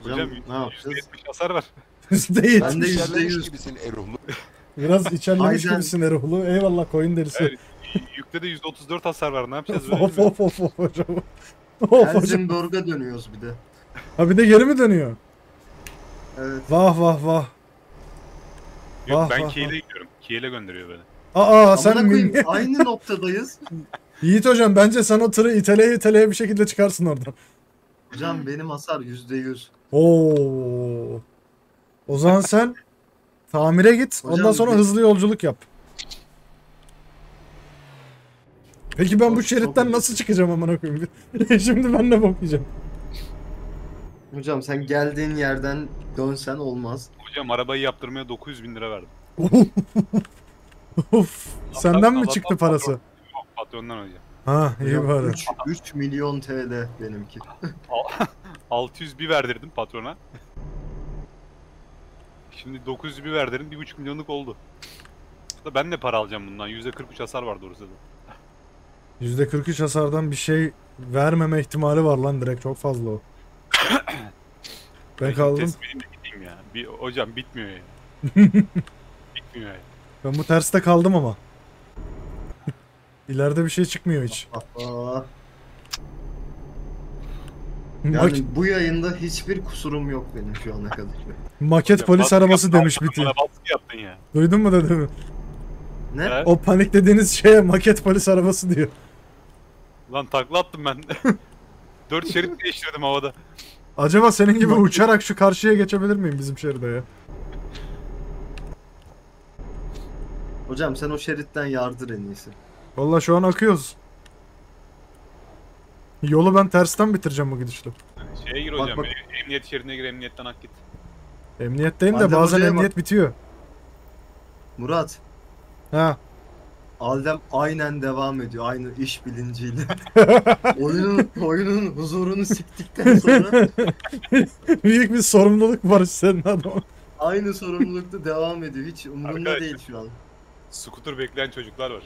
Hocam ne yapacağız? %70 hasar var. %70. Ben de %100 gibisin Erol'u. Biraz içerlemiş gibisin Erol'u. Eyvallah koyun derisi. Evet, yükte de %34 hasar var. Ne yapacağız? Of hocam. Elzenberg'e dönüyoruz bir de. Ha bir de geri mi dönüyor? Evet. Vah. Yok vah, ben Kiel'e gidiyorum. Kiel'e gönderiyor beni. Aa sen koyayım, aynı noktadayız. Yiğit hocam bence sen o tırı iteleye bir şekilde çıkarsın oradan. Hocam benim hasar %100. Oo. O zaman sen tamire git, hocam, ondan sonra hızlı yolculuk yap. Peki ben bu şeritten nasıl çıkacağım amına koyayım? Şimdi ben ne bakacağım? Hocam sen geldiğin yerden dönsen olmaz. Hocam arabayı yaptırmaya 900 bin lira verdim. Of, senden mi çıktı parası? Patronu hocam. Ha, iyi bari. 3 milyon TL benimki. 601 verdirdim patrona. Şimdi 900 bir verdirin 1,5 milyonluk oldu. Ben de para alacağım bundan. %43 hasar var doğrusu da. %43 hasardan bir şey vermeme ihtimali var lan direkt. Çok fazla o. Ben kaldım. Ya. Bir, hocam bitmiyor ya. Bitmiyor ya. Ben bu terste kaldım ama. İleride bir şey çıkmıyor hiç. Yani bu yayında hiçbir kusurum yok benim şu ana kadar. Maket hocam, polis arabası yaptın, demiş bitti. Duydun mu dedim? Ne? Evet. O paniklediğiniz şeye maket polis arabası diyor. Lan takla attım ben. 4 şerit değiştirdim havada. Acaba senin gibi uçarak şu karşıya geçebilir miyim bizim şeride ya? Hocam sen o şeritten yardır en iyisi. Valla şu an akıyoruz. Yolu ben tersten bitireceğim bu gidişle. Şeye gir bak, hocam, bak. Emniyet şeridine gir, emniyetten hak git. Emniyetteyim Aldem de bazen emniyet bitiyor. Murat. Ha. Aldem aynen devam ediyor, aynı iş bilinciyle. oyunun huzurunu siktikten sonra. Büyük bir sorumluluk var senin adamın. Aynı sorumlulukta devam ediyor, hiç umurumda arkadaşlar, değil şu an. Scooter bekleyen çocuklar var.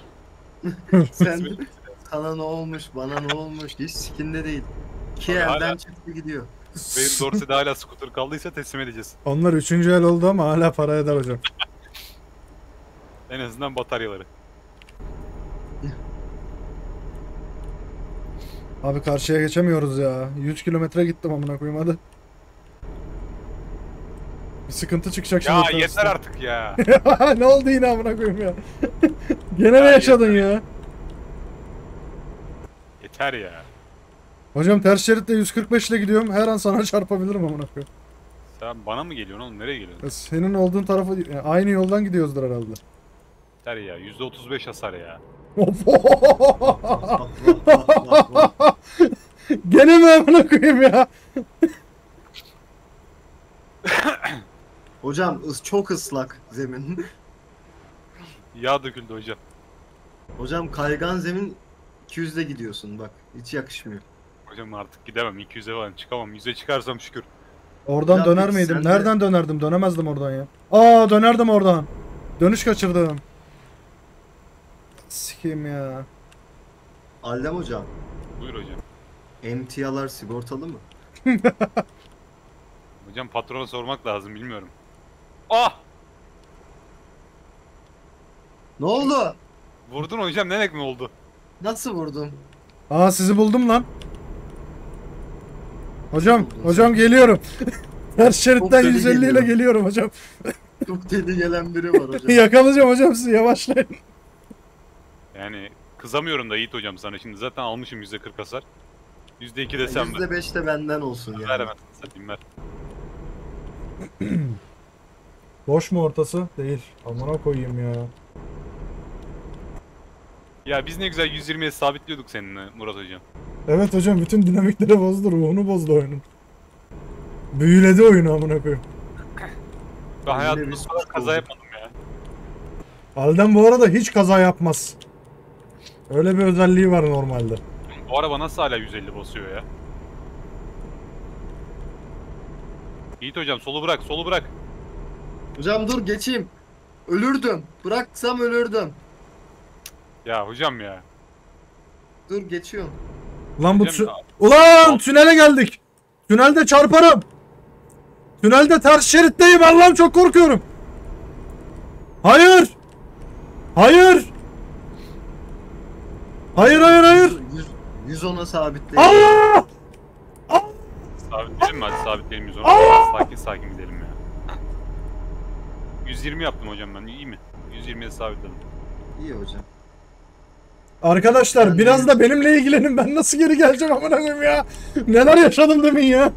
Sen sana ne olmuş, bana ne olmuş, hiç sikinde değil. Ki elden çıktı gidiyor. Benim Dorse'de hala scooter kaldıysa teslim edeceğiz. Onlar 3. el oldu ama hala para eder hocam. En azından bataryaları. Abi karşıya geçemiyoruz ya. 100 kilometre gittim amına koyayım hadi. Bir sıkıntı çıkacak şimdi. Ya yeter üstüne artık ya. Ne oldu yine amına koyayım ya. Gene ya ne yaşadın yeter ya? Yeter ya. Hocam ters şeritte 145 ile gidiyorum. Her an sana çarpabilirim amına koyayım. Sen bana mı geliyorsun oğlum? Nereye geliyorsun? Senin olduğun tarafa yani aynı yoldan gidiyoruzdur herhalde. Yeter ya. %35 hasar ya. Gene mi amına koyayım ya? Hocam çok ıslak zemin. Yağ döküldü hocam. Hocam kaygan zemin 200'de gidiyorsun bak. Hiç yakışmıyor. Hocam artık gidemem. 200'e falan çıkamam. 100'e çıkarsam şükür. Oradan hocam, döner miydim? Nereden dönerdim? Dönemezdim oradan ya. Aa dönerdim oradan. Dönüş kaçırdım. Sikeyim ya. Aldem hocam. Buyur hocam. Emtialar sigortalı mı? Hocam patrona sormak lazım bilmiyorum. Ah! Ne oldu? Vurdun hocam, ne demek mi oldu? Nasıl vurdum? Aa sizi buldum lan. Hocam, hocam geliyorum. Her şeritten 150 ile geliyorum hocam. Çok deli gelen biri var hocam. Yakalayacağım hocam sizi, yavaşlayın. Yani kızamıyorum da Yiğit hocam sana, şimdi zaten almışım %40 hasar. %2 desem ben. %5 de benden olsun ya. Yani. Ver satayım ver. Boş mu ortası? Değil. Amına koyayım ya. Ya biz ne güzel 120'ye sabitliyorduk seninle Murat hocam. Evet hocam bütün dinamikleri bozdu, ruhunu bozdu oyunun. Büyüledi oyunu amına koyayım. Ben hayatımda sonra kaza yapmadım ya. Aldem bu arada hiç kaza yapmaz. Öyle bir özelliği var normalde. Bu araba nasıl hala 150 basıyor ya? Yiğit hocam solu bırak, solu bırak. Hocam dur geçeyim. Ölürdüm. Bıraksam ölürdüm. Ya hocam ya. Dur geçiyorum. Ulan bu ulan tünele geldik. Tünelde çarparım. Tünelde ters şeritteyim. Allah'ım çok korkuyorum. Hayır. Hayır. Hayır hayır hayır. 110'a sabitleyelim. Allah! Sabitleyelim mi? Hadi sabitleyelim 110'a. Sakin sakin gidelim ya. 120 yaptım hocam ben. İyi mi? 120'ye sabitledim. İyi hocam. Arkadaşlar ben biraz da benimle ilgilenin. Ben nasıl geri geleceğim amına koyayım ya? Neler yaşadım demin ya?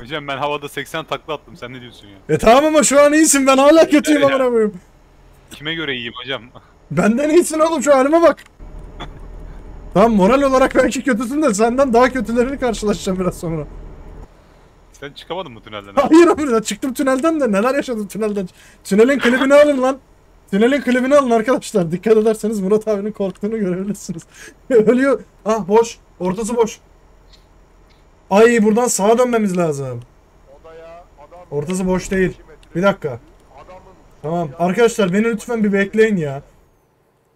Hocam ben havada 80 takla attım. Sen ne diyorsun ya? E tamam ama şu an iyisin. Ben hala kötüyüm amına koyayım. Kime göre iyiyim hocam? Benden iyisin oğlum, şu halime bak. Tamam moral olarak belki kötüsün de senden daha kötülerini karşılaşacağım biraz sonra. Sen çıkamadın mı tünelden? Hayır abi çıktım tünelden de neler yaşadım tünelden. Tünelin klibini alın lan. Tünelin klibini alın arkadaşlar. Dikkat ederseniz Murat abinin korktuğunu görebilirsiniz. Ölüyor. Ah boş. Ortası boş. Ay buradan sağa dönmemiz lazım. Ortası boş değil. Bir dakika. Tamam arkadaşlar beni lütfen bir bekleyin ya.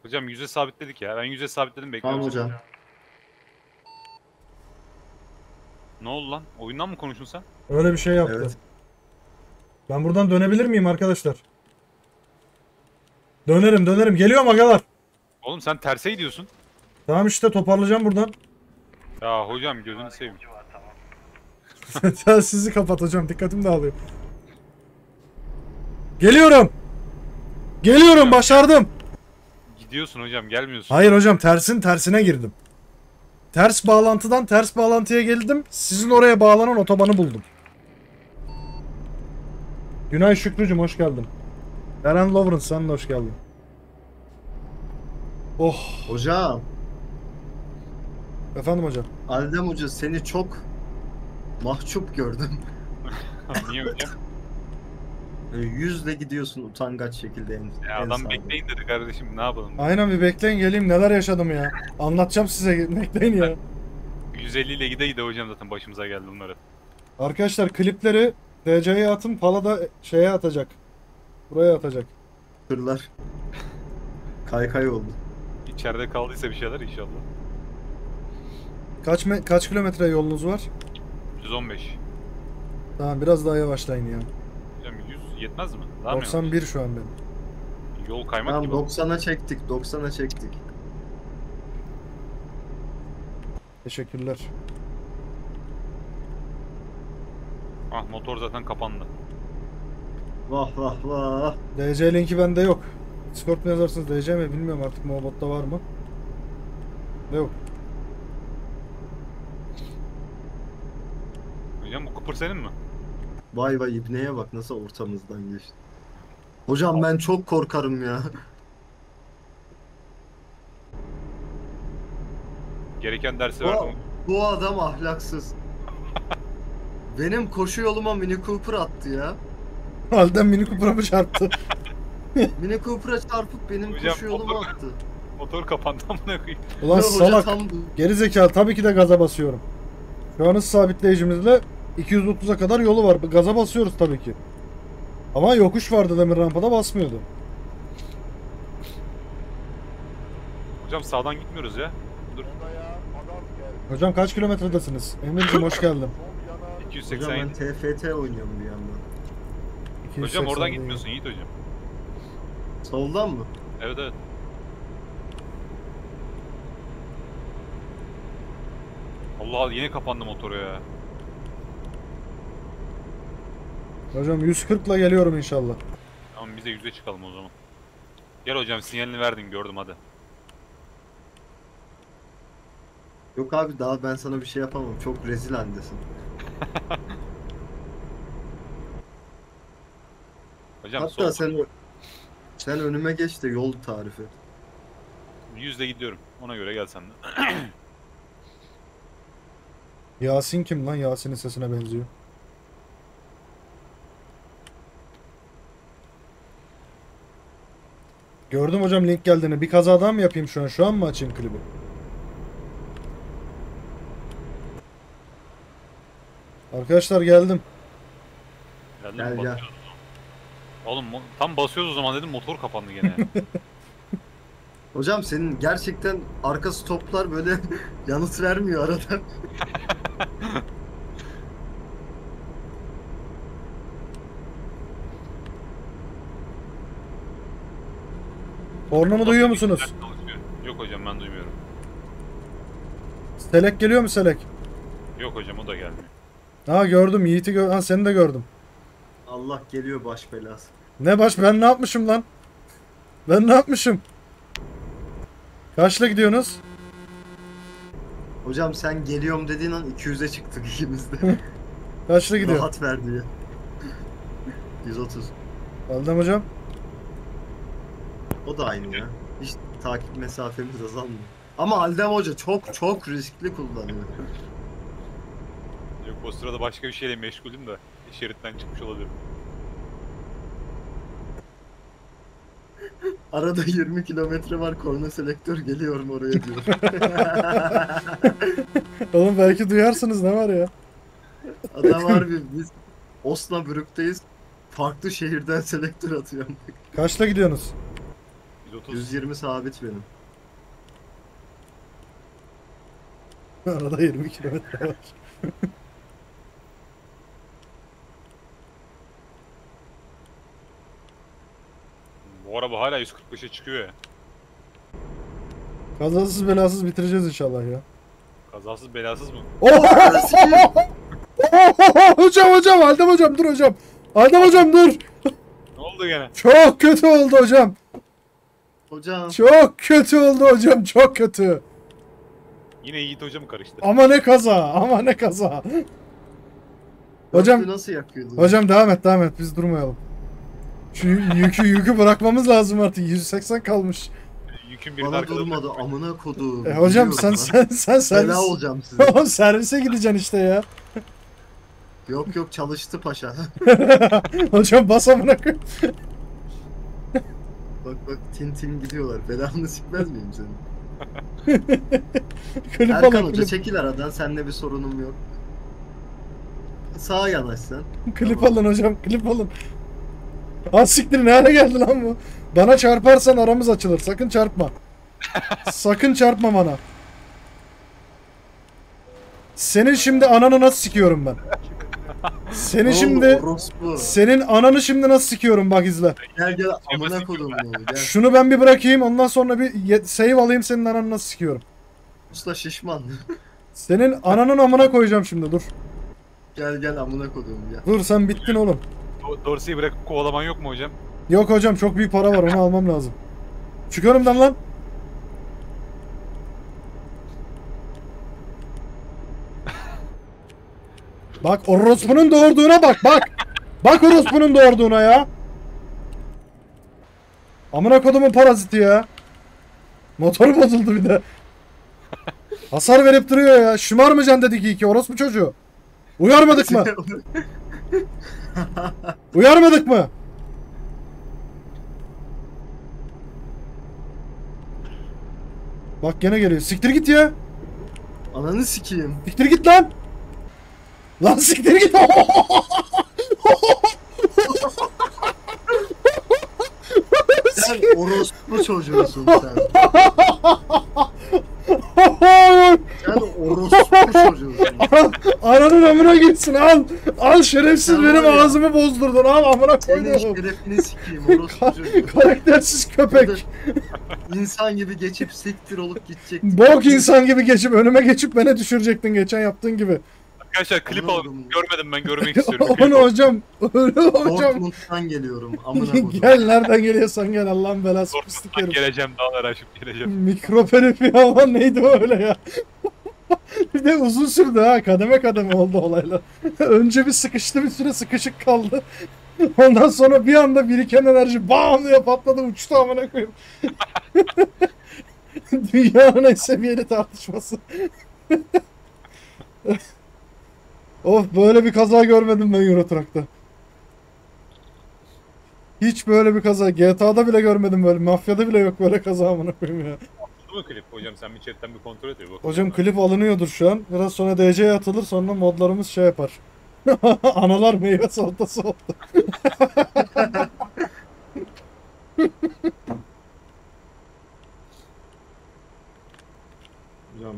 Hocam 100'e sabitledik ya. Ben 100'e sabitledim, bekliyorum. Tamam hocam. Ne oldu lan? Oyundan mı konuştun sen? Öyle bir şey yaptı. Evet. Ben buradan dönebilir miyim arkadaşlar? Dönerim dönerim. Geliyorum agalar. Oğlum sen terse gidiyorsun. Tamam işte toparlayacağım buradan. Ya hocam gözünü seveyim. Telsizi kapat hocam, dikkatim dağılıyor. Geliyorum. Geliyorum hocam, başardım. Gidiyorsun hocam, gelmiyorsun. Hayır hocam, tersin tersine girdim. Ters bağlantıdan ters bağlantıya geldim. Sizin oraya bağlanan otobanı buldum. Günay Şükrücüm hoş geldin. Eren Lawrence sen de hoş geldin. Oh. Hocam. Efendim hocam. Aldem hoca seni çok mahcup gördüm. Niye hocam? Yüzle gidiyorsun utangaç şekilde. Ya adam bekleyin dedi kardeşim, ne yapalım? Aynen bir bekleyin geleyim, neler yaşadım ya. Anlatacağım size, bekleyin ya. 150 ile gide hocam zaten başımıza geldi bunları. Arkadaşlar klipleri DC'ye atın, Pala da şeye atacak. Buraya atacak. Kırlar. Kaykay oldu. İçeride kaldıysa bir şeyler inşallah. Kaç kilometre yolunuz var? 115. Tamam biraz daha yavaşlayın ya. Hocam 100 yetmez mi? Daha 91 mi şu an benim. Yol kaymak tamam, gibi. 90'a çektik, 90'a çektik. Teşekkürler. Ah motor zaten kapandı. Vah vah vah. DC linki bende yok. Discord mu yazarsınız DC mi bilmiyorum artık, Muhabot'ta var mı? Yok. Hocam bu Cooper senin mi? Vay vay ibneye bak nasıl ortamızdan geçti. Hocam ben çok korkarım ya. Gereken dersi verdim. Bu adam ahlaksız. Benim koşu yoluma Mini Cooper attı ya. Aldem Mini Cooper'a mı çarptı? Mini Cooper'a çarpıp benim hocam, koşu yoluma attı. Motor kapandı amına koyayım. Ulan salak. Gerizekalı tabii ki de gaza basıyorum. Şu an hız sabitleyicimizle 230'a kadar yolu var. Gaza basıyoruz tabii ki. Ama yokuş vardı demir rampada, basmıyordu. Hocam sağdan gitmiyoruz ya. Dur. Hocam kaç kilometredesiniz? Emir'cim hoş geldin. 280. Hocam ben TFT oynuyorum bir yandan. Hocam oradan gitmiyorsun Yiğit hocam. Soldan mı? Evet evet. Allah yine kapandı motoru ya. Hocam 140'la geliyorum inşallah. Tamam biz de 100'e çıkalım o zaman. Gel hocam sinyalini verdin gördüm, hadi. Yok abi daha ben sana bir şey yapamam, çok rezil andesin. Hocam, hatta sen önüme geç de yol tarifi. 100'le gidiyorum. Ona göre gel sen de. Yasin kim lan? Yasin'in sesine benziyor. Gördüm hocam link geldiğini. Bir kazadan mı yapayım şu an? Şu an mı açayım klibi? Arkadaşlar geldim. Gel gel. Oğlum tam basıyoruz o zaman dedim, motor kapandı gene. Hocam senin gerçekten arka stoplar böyle yanıt vermiyor arada. Hornumu duyuyor musunuz? Yok hocam ben duymuyorum. Selek geliyor mu Selek? Yok hocam o da gelmiyor. Ha gördüm Yiğit'i ha seni de gördüm. Allah geliyor baş belası. Ne baş? Ben ne yapmışım lan? Ben ne yapmışım? Kaçla gidiyorsunuz? Hocam sen geliyorum dediğin an 200'e çıktık ikimiz de. Kaçla gidiyor? Rahat ver diye. 130. Aldım hocam. O da aynı ya. Hiç takip mesafemiz azalmıyor. Ama Aldem hoca çok riskli kullanıyor. Yok o sırada başka bir şeyle meşgulüm de. Şeritten çıkmış olabilirim. Arada 20 kilometre var, korna selektör geliyorum oraya diyor. Oğlum belki duyarsınız ne var ya. Adam harbi biz Osnabrük'teyiz. Farklı şehirden selektör atıyorum. Kaçta gidiyorsunuz? 130. 120 sabit benim. Arada 20 kilometre var. Bu araba hala 145'e çıkıyor ya. Kazasız belasız bitireceğiz inşallah ya. Kazasız belasız mı? Hocam Aldem hocam dur hocam. Aldem hocam dur. Ne oldu gene? Çok kötü oldu hocam. Hocam. Çok kötü oldu hocam, çok kötü. Yine Yiğit hocam karıştı. Ama ne kaza, ama ne kaza. Hocam nasıl yakıyordun? Hocam devam et biz durmayalım. Şu yükü bırakmamız lazım artık. 180 kalmış. Yükün biri arkada durmadı. Amına koduğum. Hocam sen bela olacağım size. Oğlum servise gideceksin işte ya. Yok çalıştı paşa. Hocam bas amına koyayım. Bak tin gidiyorlar. Belanı sikmez miyim senin? Erkan hoca klip. Çekil aradan, seninle bir sorunum yok. Sağa yanaş sen. Klip tamam. Alın hocam, klip alın. Ha siktir, ne hale geldi lan bu? Bana çarparsan aramız açılır, sakın çarpma. Sakın çarpma bana. Senin şimdi ananı nasıl sikiyorum ben? Senin şimdi, senin ananı şimdi nasıl sikiyorum bak izle. Gel amına koydum bunu. Şunu ben bir bırakayım, ondan sonra bir save alayım, senin ananı nasıl sikiyorum. Usta şişman. Senin ananın amına koyacağım şimdi, dur. Gel amına koydum ya. Dur sen bittin oğlum. Dorsi'yi bırakıp kovalaman yok mu hocam? Yok hocam, çok büyük para var, onu almam lazım. Çık önümden lan. Bak orospunun doğurduğuna bak. Bak orospunun doğurduğuna ya. Amına kodumun paraziti ya. Motoru bozuldu bir de. Hasar verip duruyor ya. Şımarmayacaksın dedik iyi ki orospu çocuğu. Uyarmadık mı? Uyarmadık mı? Bak gene geliyor. Siktir git ya. Ananı sikeyim. Siktir git lan. Lan siktir git. Sen orospu çocuğusun sen. Sen orospu çocuğusun. Aranın amına gitsin al. Al şerefsiz, sen benim ağzımı bozdurdun. Al amına koydum. Senin şerefini sikeyim orospu çocuğu. Karaktersiz köpek. İnsan gibi geçip siktir olup gidecektin. Bok insan gibi geçip önüme geçip beni düşürecektin geçen yaptığın gibi. Arkadaşlar klip aldım. Görmedim ben, görmek istiyorum. Onu hocam. Dortmund'dan geliyorum. Amına koyayım. Gel nereden geliyorsan gel, Allah'ın belası. Dortmund'dan geleceğim, dağlara aşıp geleceğim. Mikrop herif ya, ama neydi o öyle ya. Bir de uzun sürdü ha, kademe oldu olaylar. Önce bir sıkıştı, bir süre sıkışık kaldı. Ondan sonra bir anda biriken enerji bam diye patladı, uçtu amına koyayım. Dünyanın en seviyeli tartışması. Of, böyle bir kaza görmedim ben Euro Truck'ta. Hiç böyle bir kaza. GTA'da bile görmedim böyle. Mafyada bile yok böyle kaza amına koyayım ya. Atıldı mı klip hocam? Sen bir chatten bir kontrol et ya. Hocam klip alınıyordur şu an. Biraz sonra DC'ye atılır, sonra modlarımız şey yapar. Analar meyve salatası oldu. Hocam.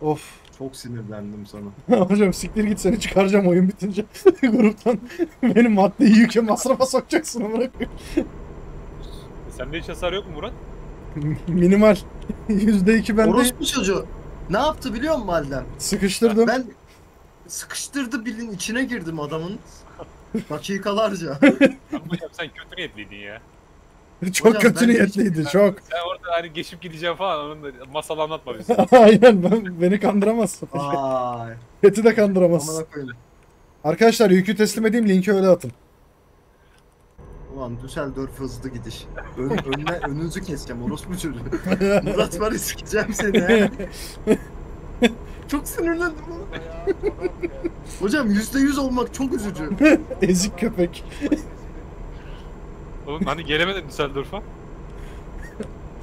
Of. Çok sinirlendim sana. Hocam siktir git, seni çıkaracağım oyun bitince. Gruptan beni maddi yüke masrafa sokacaksın amına koyayım. Sende hiç hasar yok mu Murat? Minimal. %2 bende. Orospu çocuğu. Ne yaptı biliyor musun Aldem? Sıkıştırdım. Ben sıkıştırdı, bilin içine girdim adamın. Dakikalarca. Hocam sen kötü niyetliydin ya. Çok hocam, kötü niyetliydin çok. Sen orada hani geçip gideceğim falan, onun da masal anlatma bize. Aynen, beni kandıramazsın. Vay. Beti de kandıramazsın. Arkadaşlar yükü teslim edeyim, linki öyle atın. Ulan Düsseldorf hızlı gidiş. Önünüzü keseceğim orospu çocuğu. Murat var, sikeceğim seni. Çok sinirlendim ona. Hocam %100 olmak çok üzücü. Ezik köpek. Oğlum hani gelemedin Düsseldorf'a?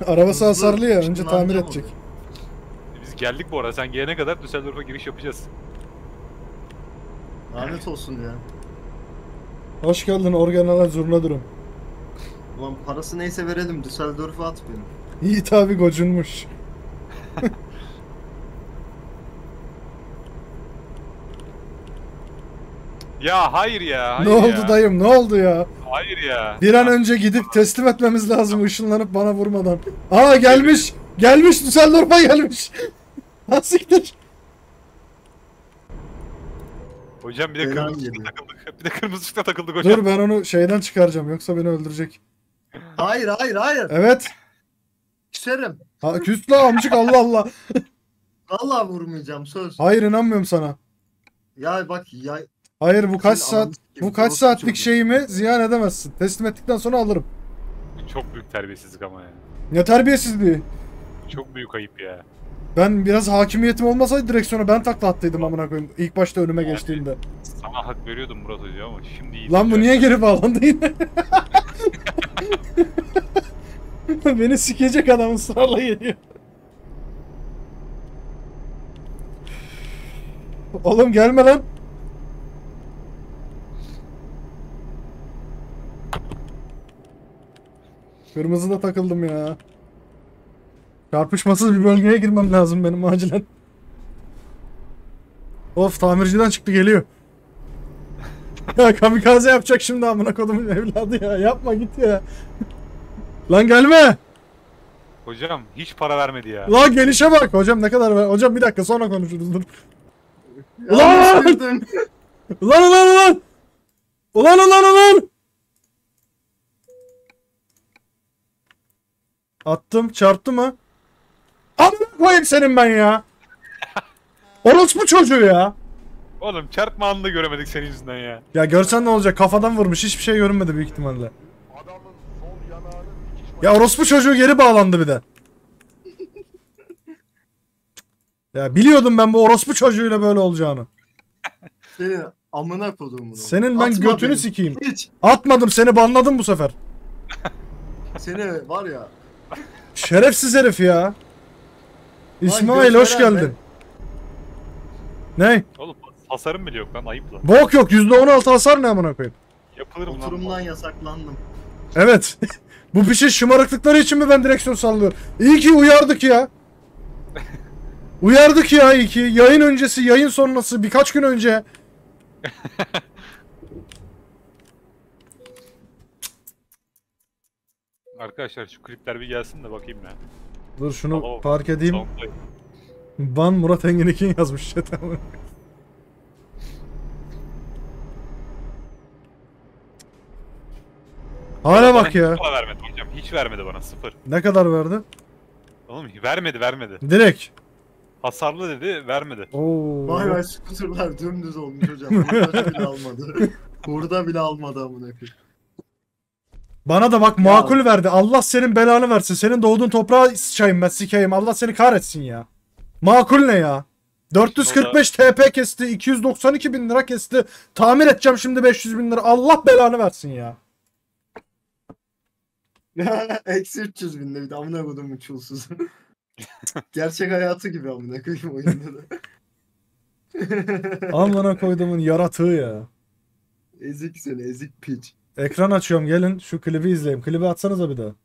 Arabası hasarlı ya, önce tamir edecek. Biz geldik bu arada, sen gelene kadar Düsseldorf'a giriş yapacağız. Lanet olsun ya. Hoş geldin organala zurna durum. Ulan parası neyse verelim, Düsseldorf'a at beni. Yiğit abi gocunmuş. Ya hayır ya. Hayır ne oldu ya dayım, ne oldu ya? Hayır ya. Bir an önce gidip teslim etmemiz lazım ışınlanıp bana vurmadan. Aa gelmiş. Gelmiş, Düsseldorf'a gelmiş. Asiktir. Hocam bir de kırmızı ışıkta takıldık. Bir de kırmızı ışıkta takıldık hocam. Dur ben onu şeyden çıkaracağım yoksa beni öldürecek. Hayır hayır hayır. Evet. Küserim. Ha, küs la amcık Allah Allah. Vallahi vurmayacağım söz. Hayır inanmıyorum sana. Ya bak ya. Hayır bu kaç saat, bu kaç saatlik şeyimi ziyan edemezsin. Teslim ettikten sonra alırım. Çok büyük terbiyesizlik ama ya. Ne terbiyesizliği? Çok büyük ayıp ya. Ben biraz hakimiyetim olmasaydı direksiyona ben takla attıydım amına koyayım ilk başta önüme yani geçtiğimde. Sana hak veriyordum Murat Hoca ama şimdi iyi. Lan bu niye geri bağlandı yine? Beni sikecek adamın sırayla geliyor. Oğlum gelme lan. Kırmızıda takıldım ya. Çarpışmasız bir bölgeye girmem lazım benim acilen. Of tamirciden çıktı geliyor. Ya kamikaze yapacak şimdi amına kodumun evladı ya. Yapma git ya. Lan gelme. Hocam hiç para vermedi ya. Lan gelişe bak. Hocam ne kadar ver. Hocam bir dakika sonra konuşuruz dur. Ulan! Ulan ulan ulan! Ulan ulan ulan! Attım, çarptı mı? Amına koyayım senin ben ya. Orospu çocuğu ya. Oğlum çarpma anını göremedik senin yüzünden ya. Ya görsen ne olacak? Kafadan vurmuş. Hiçbir şey görünmedi büyük ihtimalle. Adamın sol yanağının dikiş... Ya orospu çocuğu geri bağlandı bir de. Ya biliyordum ben bu orospu çocuğuyla böyle olacağını. Senin amına koyduğum bunu. Senin ben atma götünü sikeyim. Hiç. Atmadım seni, banladım bu sefer. Seni var ya. Şerefsiz herif ya. İsmail hoş geldin. Ne? Oğlum hasarım bile yok lan, ayıp lan. Bok yok, %16 hasar ne amına koyayım. Yapılırım lan. Oturumdan yasaklandım. Evet. Bu bir şey şımarıklıkları için mi ben direksiyon sallıyorum? İyi ki uyardık ya. Uyardık ya iyi ki. Yayın öncesi, yayın sonrası, birkaç gün önce. Arkadaşlar şu klipler bir gelsin de bakayım ya. Dur şunu alo, park edeyim. Soundplay. Ban Murat Engin'in yazmış chat'e. Hala bak ya. Hiç vermedi hocam. Hiç vermedi bana, sıfır. Ne kadar verdi? Oğlum vermedi. Direkt. Hasarlı dedi, vermedi. Oo. Vay vay, scooter'lar dümdüz olmuş hocam. Burada bile almadı. Burada bile almadı amına koyayım. Bana da bak makul ya verdi. Allah senin belanı versin. Senin doğduğun toprağa sıçayım ben, sikeyim. Allah seni kahretsin ya. Makul ne ya? 445 TP kesti. 292 bin lira kesti. Tamir edeceğim şimdi 500 bin lira. Allah belanı versin ya. Eksi 300 bin lira bir de amına koydum uçulsuz. Gerçek hayatı gibi amına koyayım oyunda da. Amına koydumun yaratığı ya. Ezik seni, ezik piç. Ekran açıyorum, gelin şu klibi izleyelim. Klibi atsanıza bir daha.